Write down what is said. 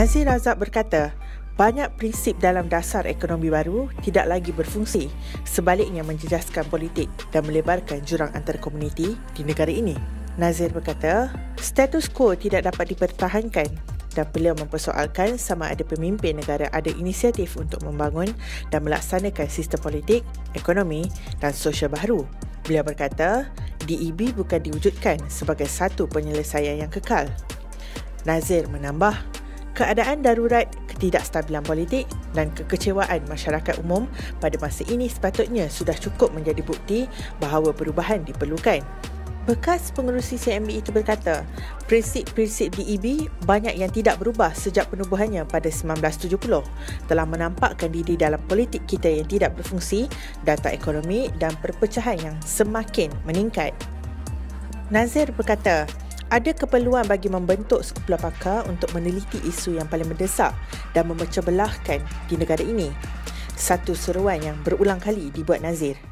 Nazir Razak berkata, banyak prinsip dalam dasar ekonomi baru tidak lagi berfungsi, sebaliknya menjejaskan politik dan melebarkan jurang antara komuniti di negara ini. Nazir berkata, status quo tidak dapat dipertahankan dan beliau mempersoalkan sama ada pemimpin negara ada inisiatif untuk membangun dan melaksanakan sistem politik, ekonomi dan sosial baru. Beliau berkata, DEB bukan diwujudkan sebagai satu penyelesaian yang kekal. Nazir menambah, keadaan darurat, ketidakstabilan politik dan kekecewaan masyarakat umum pada masa ini sepatutnya sudah cukup menjadi bukti bahawa perubahan diperlukan. Bekas pengerusi CIMB itu berkata, prinsip-prinsip DEB banyak yang tidak berubah sejak penubuhannya pada 1970 telah menampakkan diri dalam politik kita yang tidak berfungsi, data ekonomi dan perpecahan yang semakin meningkat. Nazir berkata, ada keperluan bagi membentuk sekumpulan pakar untuk meneliti isu yang paling mendesak dan memecah belahkan di negara ini. Satu seruan yang berulang kali dibuat Nazir.